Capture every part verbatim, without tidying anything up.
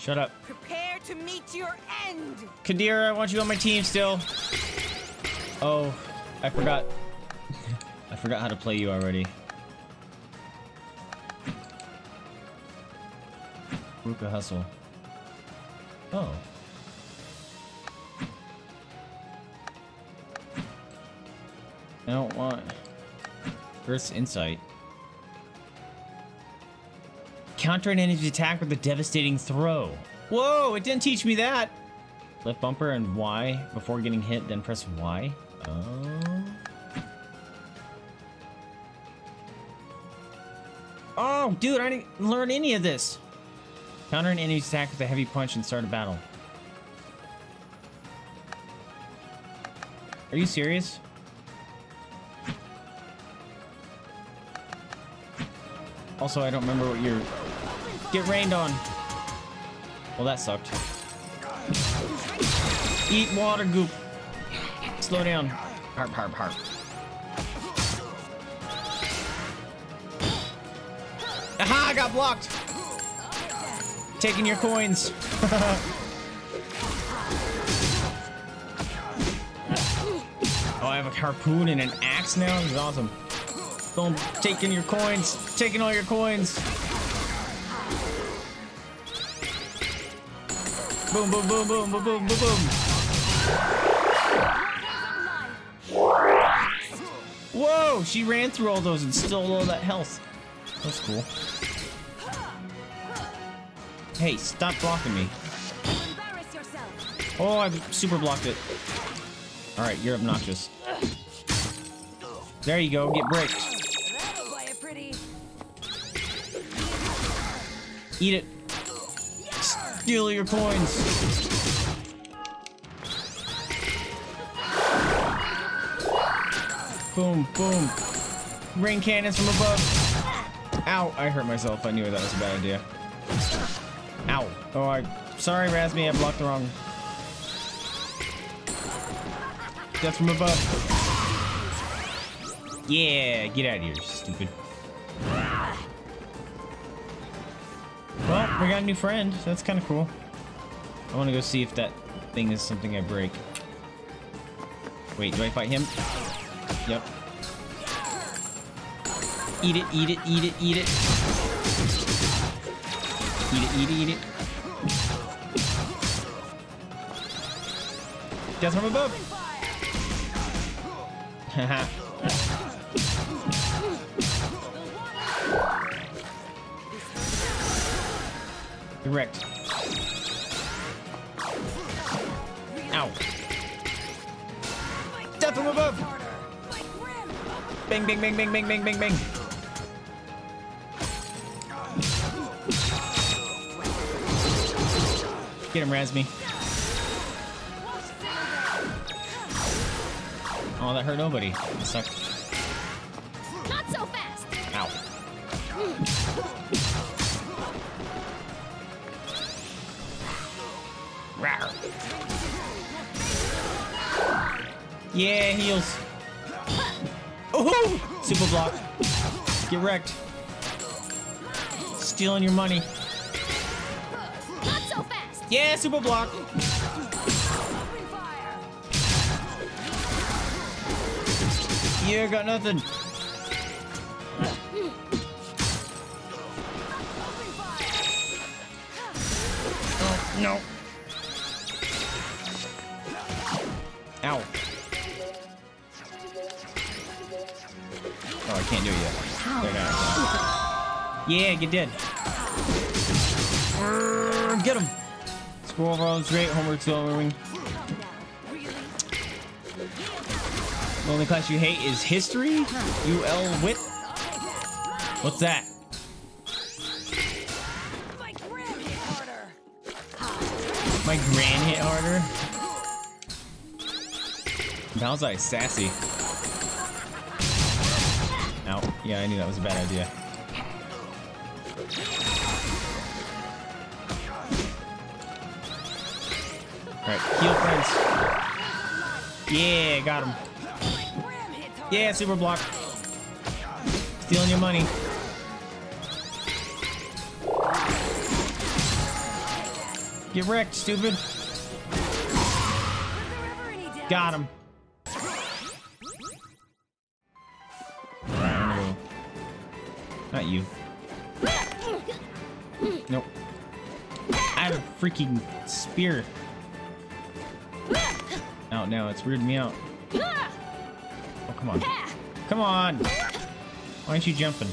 Shut up. Prepare to meet your end. Kadira, I want you on my team still. Oh, I forgot. I forgot how to play you already. Rookah Hustle. Oh. I don't want Earth's Insight. Counter an enemy's attack with a devastating throw. Whoa, it didn't teach me that. Left bumper and Y before getting hit, then press Y. Oh. Oh, dude, I didn't learn any of this. Counter an enemy's attack with a heavy punch and start a battle. Are you serious? Also, I don't remember what you're... Get rained on. Well, that sucked. Eat water goop. Slow down. Harp, harp, harp. Aha, I got blocked. Taking your coins. Oh, I have a harpoon and an axe now? This is awesome. Don't take in your coins. Taking all your coins. Boom, boom, boom, boom, boom, boom, boom, boom. Whoa, she ran through all those and stole all that health. That's cool. Hey, stop blocking me. Oh, I super blocked it. All right, you're obnoxious. There you go, get bricked. Eat it. Steal your coins. Boom, boom. Rain cannons from above. Ow, I hurt myself. I knew that was a bad idea. Ow. Oh, I... Sorry, Razmi, I blocked the wrong... Death from above. Yeah, get out of here, stupid. Well, we got a new friend. So that's kind of cool. I want to go see if that thing is something I break. Wait, do I fight him? Yep. Eat it, eat it, eat it, eat it. Eat it, eat it, eat it. Death from above. Haha. Direct. Ow. Death from above! Bang, bang, bang, bang, bang, bang, bang, bang. Get him, Razmi. Oh, that hurt nobody. That sucked. Not so fast. Ow. Yeah, heals. Oh, super block. Get wrecked. Stealing your money. Not so fast. Yeah, super block. You got nothing. Oh, no. Ow. Oh, I can't do it yet. There it is. Yeah, get dead. Urgh, get him. Scroll rolls great. Homework's overwing. The only class you hate is history? U L wit? What's that? My gran hit harder. My gran hit harder? Thalzai is sassy. Ow. Yeah, I knew that was a bad idea. Alright, heal friends. Yeah, got him. Yeah, super block. Stealing your money. Get wrecked, stupid. Got him. Alright, not you. Nope. I have a freaking spear. Oh no, it's weirded me out. Oh, come on. Come on! Why aren't you jumping?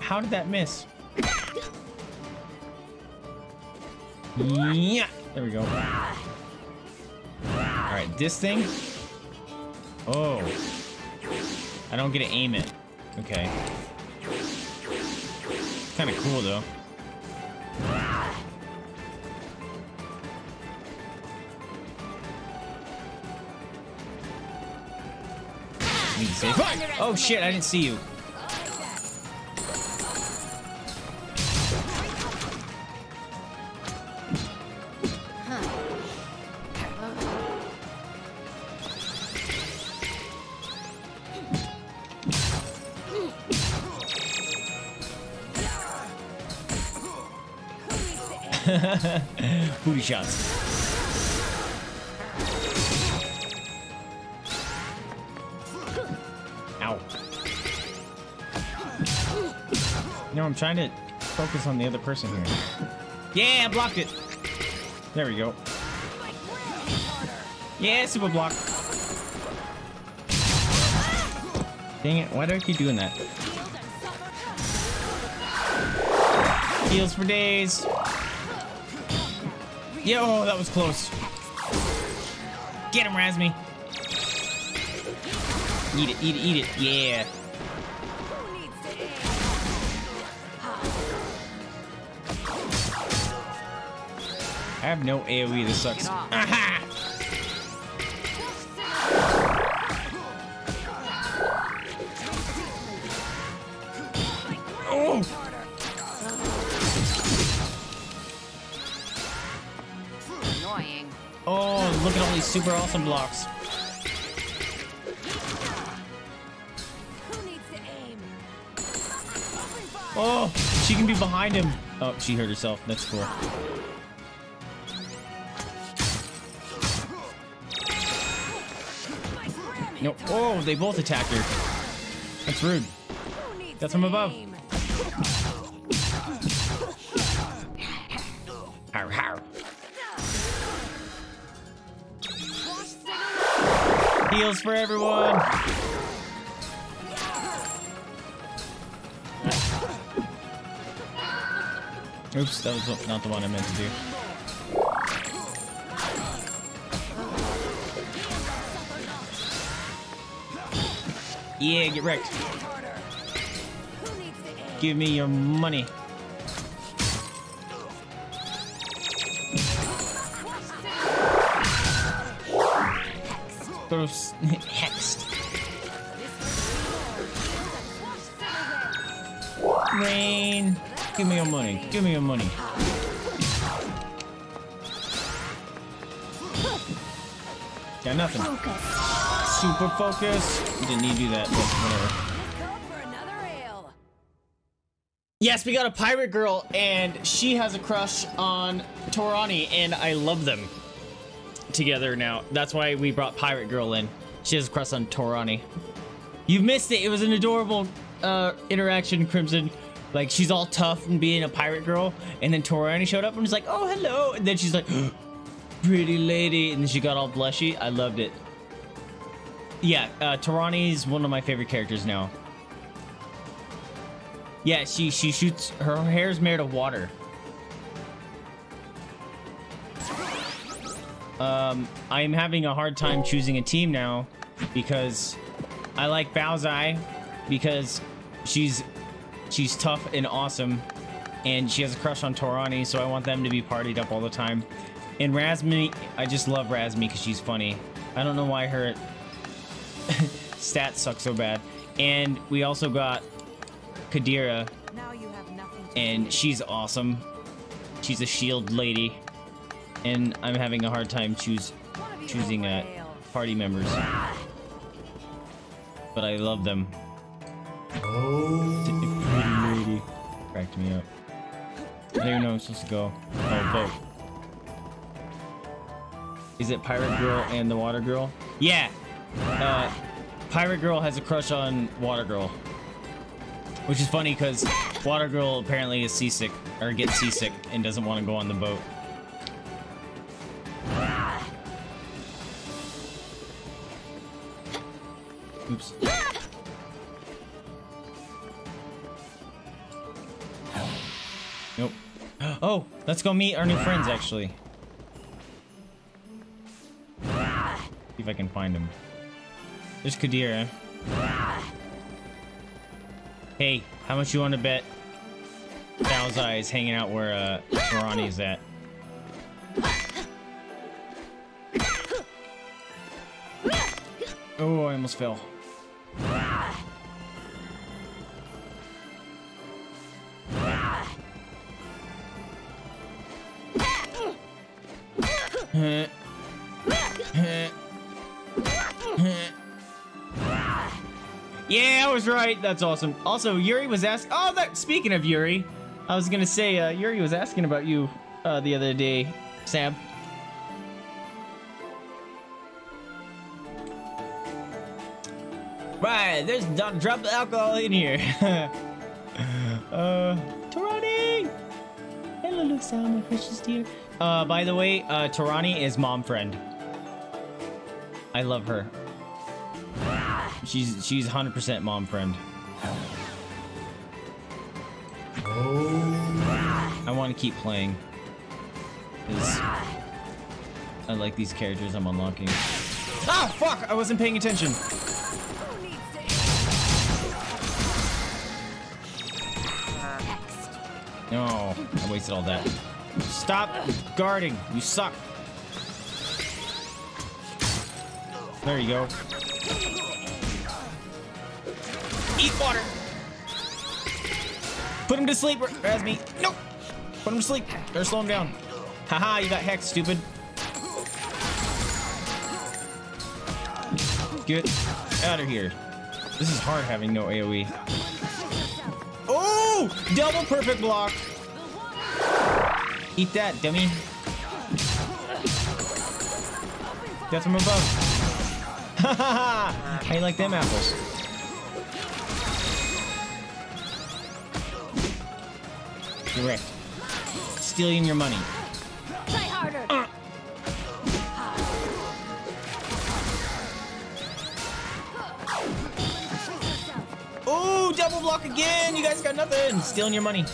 How did that miss? Yeah! There we go. Alright, this thing. Oh. I don't get to aim it. Okay. Kinda cool though. Need to save. Oh shit, I didn't see you. Booty shots. Ow. No, I'm trying to focus on the other person here. Yeah, I blocked it. There we go. Yeah, super block. Dang it, why do I keep doing that? Heals for days. Yo, that was close. Get him, Razmi. Eat it, eat it, eat it. Yeah. I have no AoE, this sucks. Aha! Oh! Oh, look at all these super awesome blocks. Oh, she can be behind him. Oh, she hurt herself. That's cool. No. Oh, they both attacked her. That's rude. That's from above. Har, har. Heals for everyone. Oops, that was not the one I meant to do. Yeah, get wrecked. Give me your money. Throw hexed. Rain. Give me your money. Give me your money. Got nothing. Focus. Super focus. You didn't need to do that, but whatever. Yes, we got a pirate girl, and she has a crush on Thorani, and I love them together now. That's why we brought Pirate Girl in. She has a crush on Thorani. You missed it. It was an adorable uh, interaction, Crimson. Like, she's all tough and being a pirate girl, and then Thorani showed up and was like, oh, hello. And then she's like, pretty lady. And then she got all blushy. I loved it. Yeah, uh, Thorani's one of my favorite characters now. Yeah, she, she shoots. Her hair's made of water. Um, I'm having a hard time choosing a team now because I like Baozi because she's she's tough and awesome, and she has a crush on Thorani, so I want them to be partied up all the time. And Razmi, I just love Razmi because she's funny. I don't know why her stats suck so bad. And we also got Kadira, and she's awesome. She's a shield lady. And I'm having a hard time choose choosing uh, party members, but I love them. Oh, pretty lady. me up. I don't even know where I'm supposed to go. Oh, okay. Is it Pirate Girl and the Water Girl? Yeah! Uh, Pirate Girl has a crush on Water Girl. Which is funny because Water Girl apparently is seasick, or gets seasick, and doesn't want to go on the boat. Oops. Nope. Oh! Let's go meet our new friends, actually. See if I can find him. There's Kadira. Hey, how much you want to bet Thalzai is hanging out where uh, Thorani is at? Oh, I almost fell. Yeah, I was right. That's awesome. Also, Yuri was asked. Oh, that. Speaking of Yuri, I was gonna say uh, Yuri was asking about you uh, the other day, Sam. Right, there's don't drop the alcohol in here. uh, Thorani. Hello, Luca, my precious dear. Uh, by the way, uh, Thorani is mom friend. I love her. She's she's one hundred percent mom friend. Oh. I want to keep playing. Cause I like these characters I'm unlocking. Ah, fuck! I wasn't paying attention. No, oh, I wasted all that. Stop guarding. You suck. There you go. Eat water. Put him to sleep, Razmi. Nope. Put him to sleep. Or slow him down. Haha, you got hacked, stupid. Get out of here. This is hard having no AoE. Oh! Double perfect block. Eat that, dummy. Death from above. Haha! How you like them apples? Direct. Stealing your money. Play harder. Uh. Oh, double block again. You guys got nothing. Stealing your money.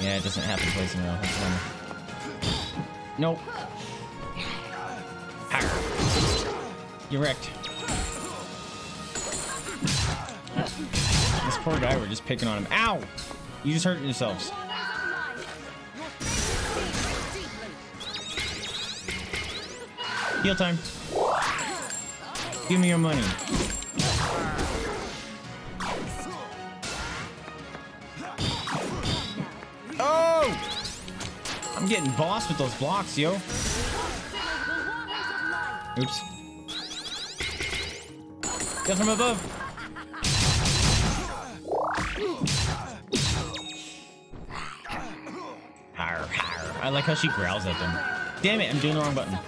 Yeah, it doesn't happen twice in a row. Nope. You're wrecked. This poor guy, we're just picking on him. Ow! You just hurt yourselves. Heal time. Give me your money. Oh! I'm getting bossed with those blocks, yo. Oops. Got from above. I like how she growls at them. Damn it, I'm doing the wrong button.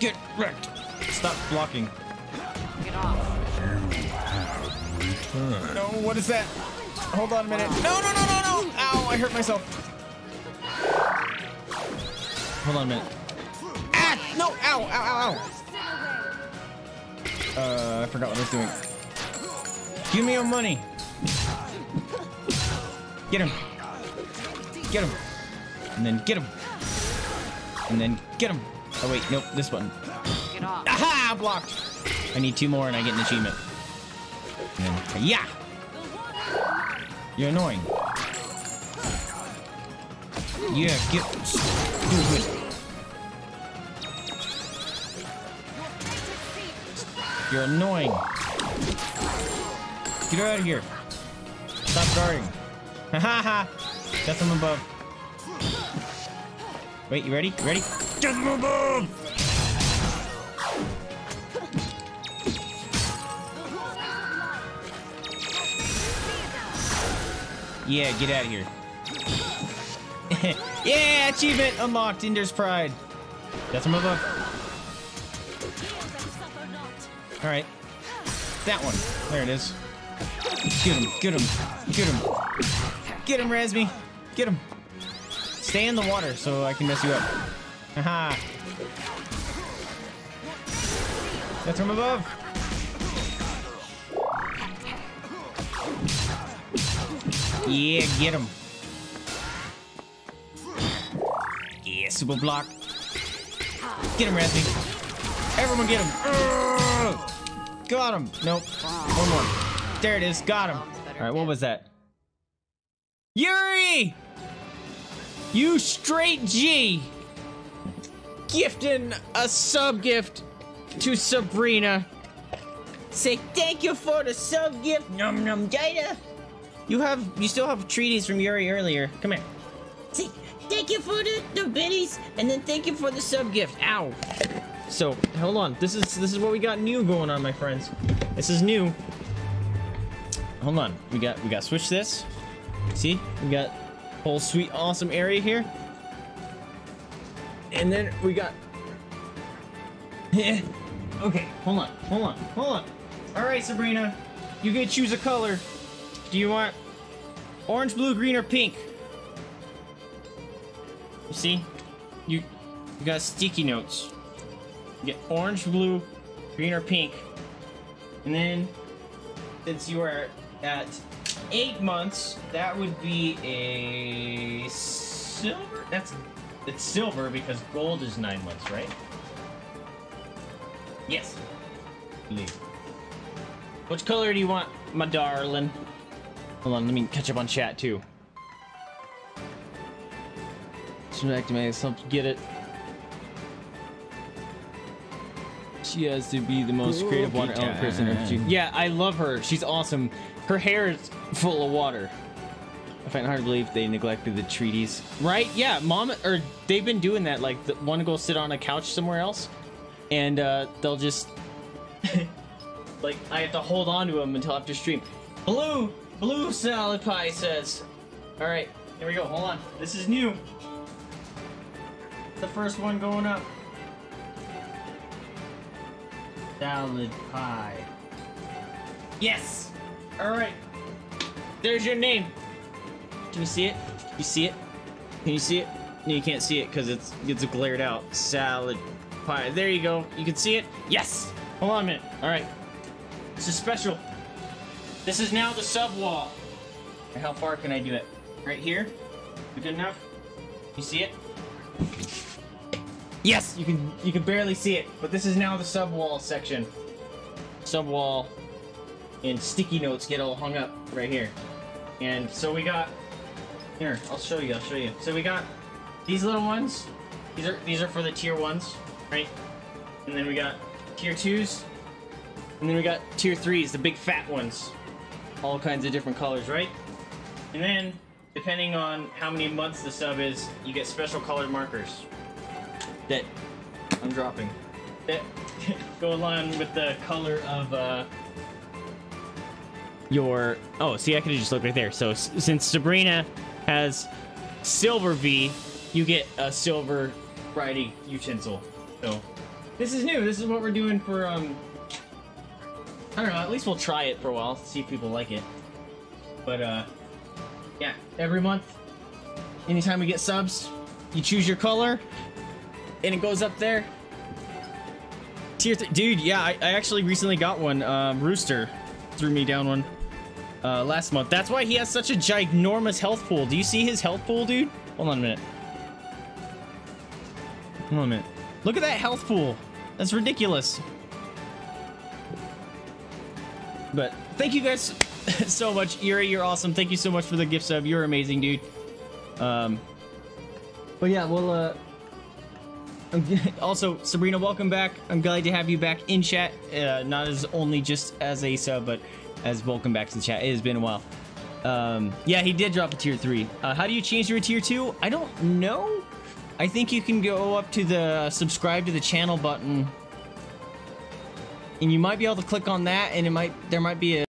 Get wrecked. Stop blocking. Get off. No, what is that? Hold on a minute. No, no, no, no, no. Ow, I hurt myself. Hold on a minute. Ah, no, ow, ow, ow, ow. Uh, I forgot what I was doing. Give me your money. Get him. Get him. And then get him. And then get him. Oh, wait. Nope. This button. Get off. Aha! Blocked. I need two more and I get an achievement. And yeah. You're annoying. Yeah. Get. Stupid. You're annoying. Get her out of here. Stop guarding. Haha! Death from above. Wait, you ready? You ready? Death from above! Yeah, get out of here. Yeah, achievement unlocked, Ender's Pride. That's my book. All right, that one. There it is. Get him, get him, get him. Get him, Razmi. Get him. Stay in the water so I can mess you up. Haha. That's from above. Yeah, get him. Yeah, super block. Get him, Razmi. Everyone get him. Urgh! Got him. Nope. One more. There it is. Got him. All right, what was that? Yuri! You straight G! Gifting a sub-gift to Sabrina. Say thank you for the sub-gift, num num data. You have, you still have treaties from Yuri earlier. Come here. Say thank you for the, the biddies, and then thank you for the sub-gift. Ow. So, hold on. This is, this is what we got new going on, my friends. This is new. Hold on. We got, we got switch this. See? We got whole sweet, awesome area here. And then we got... okay, hold on, hold on, hold on. All right, Sabrina, you get to choose a color. Do you want orange, blue, green, or pink? You see? You, you got sticky notes. You get orange, blue, green, or pink. And then, since you are at eight months, that would be a silver? That's... it's silver because gold is nine months, right? Yes. Leave. Which color do you want, my darling? Hold on, let me catch up on chat too. Smack to make something, get it. She has to be the most creative water element person. Yeah, I love her. She's awesome. Her hair is full of water. I find it hard to believe they neglected the treaties. Right? Yeah, mom, or they've been doing that. Like, the, one will sit on a couch somewhere else, and uh, they'll just, like, I have to hold on to them until after stream. Blue, blue salad pie says. All right, here we go. Hold on, this is new. The first one going up. Salad pie. Yes. All right. There's your name. Can you see it? You see it? Can you see it? No, you can't see it because it's it's glared out. Salad pie. There you go. You can see it? Yes! Hold on a minute. Alright. This is special. This is now the sub wall. How far can I do it? Right here? You good enough? You see it? Yes! You can you can barely see it, but this is now the sub wall section. Sub wall and sticky notes get all hung up right here. And so we got here, I'll show you, I'll show you. So we got these little ones. These are these are for the tier ones, right? And then we got tier twos. And then we got tier threes, the big fat ones. All kinds of different colors, right? And then, depending on how many months the sub is, you get special colored markers. That I'm dropping. That go along with the color of uh your, oh, see, I could have just looked right there. So s since Sabrina has silver V, you get a silver variety utensil. So this is new. This is what we're doing for um I don't know, at least we'll try it for a while, see if people like it. But uh yeah, every month, anytime we get subs, you choose your color and it goes up there. Tier th dude, yeah, I, I actually recently got one. Um rooster threw me down one Uh, last month. That's why he has such a ginormous health pool. Do you see his health pool, dude? Hold on a minute. Hold on a minute. Look at that health pool. That's ridiculous. But thank you guys so much. Yuri, you're awesome. Thank you so much for the gift sub. You're amazing, dude. Um, but yeah, well, uh, also, Sabrina, welcome back. I'm glad to have you back in chat. Uh, not as only just as a sub, but as welcome back to the chat. It has been a while. Um, yeah, he did drop a tier three. Uh, how do you change to a tier two? I don't know. I think you can go up to the subscribe to the channel button, and you might be able to click on that, and it might there might be a